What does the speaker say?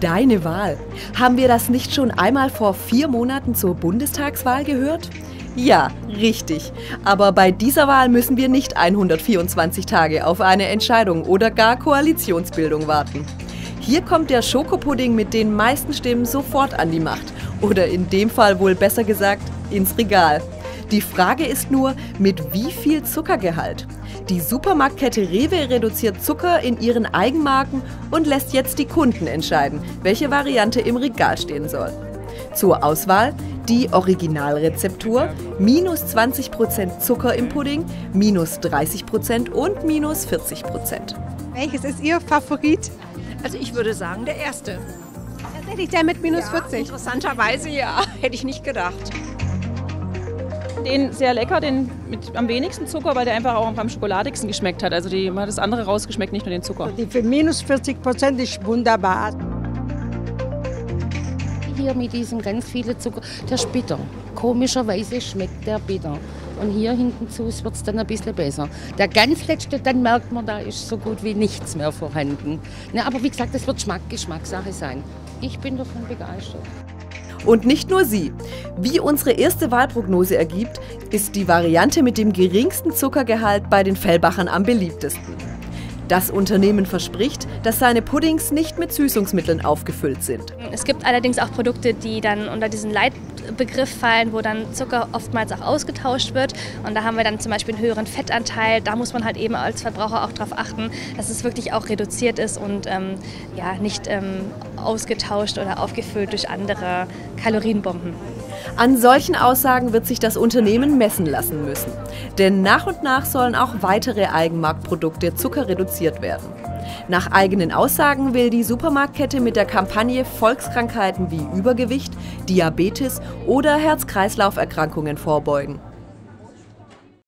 Deine Wahl. Haben wir das nicht schon einmal vor 4 Monaten zur Bundestagswahl gehört? Ja, richtig. Aber bei dieser Wahl müssen wir nicht 124 Tage auf eine Entscheidung oder gar Koalitionsbildung warten. Hier kommt der Schokopudding mit den meisten Stimmen sofort an die Macht. Oder in dem Fall wohl besser gesagt, ins Regal. Die Frage ist nur, mit wie viel Zuckergehalt? Die Supermarktkette Rewe reduziert Zucker in ihren Eigenmarken und lässt jetzt die Kunden entscheiden, welche Variante im Regal stehen soll. Zur Auswahl die Originalrezeptur, minus 20% Zucker im Pudding, minus 30% und minus 40%. Welches ist Ihr Favorit? Also ich würde sagen, der erste. Tatsächlich der mit minus 40? Interessanterweise ja, hätte ich nicht gedacht. Den sehr lecker, den mit am wenigsten Zucker, weil der einfach auch am schokoladigsten geschmeckt hat. Also man hat das andere rausgeschmeckt, nicht nur den Zucker. Die für minus 40% ist wunderbar. Hier mit diesem ganz vielen Zucker, der ist bitter. Komischerweise schmeckt der bitter. Und hier hinten zu wird es dann ein bisschen besser. Der ganz letzte, dann merkt man, da ist so gut wie nichts mehr vorhanden. Na, aber wie gesagt, das wird Geschmackssache sein. Ich bin davon begeistert. Und nicht nur sie. Wie unsere erste Wahlprognose ergibt, ist die Variante mit dem geringsten Zuckergehalt bei den Fellbachern am beliebtesten. Das Unternehmen verspricht, dass seine Puddings nicht mit Süßungsmitteln aufgefüllt sind. Es gibt allerdings auch Produkte, die dann unter diesen Leitbegriff fallen, wo dann Zucker oftmals auch ausgetauscht wird. Und da haben wir dann zum Beispiel einen höheren Fettanteil. Da muss man halt eben als Verbraucher auch darauf achten, dass es wirklich auch reduziert ist und ja, nicht ausgetauscht oder aufgefüllt durch andere Kalorienbomben. An solchen Aussagen wird sich das Unternehmen messen lassen müssen. Denn nach und nach sollen auch weitere Eigenmarkenprodukte zuckerreduziert werden. Nach eigenen Aussagen will die Supermarktkette mit der Kampagne Volkskrankheiten wie Übergewicht, Diabetes oder Herz-Kreislauf-Erkrankungen vorbeugen.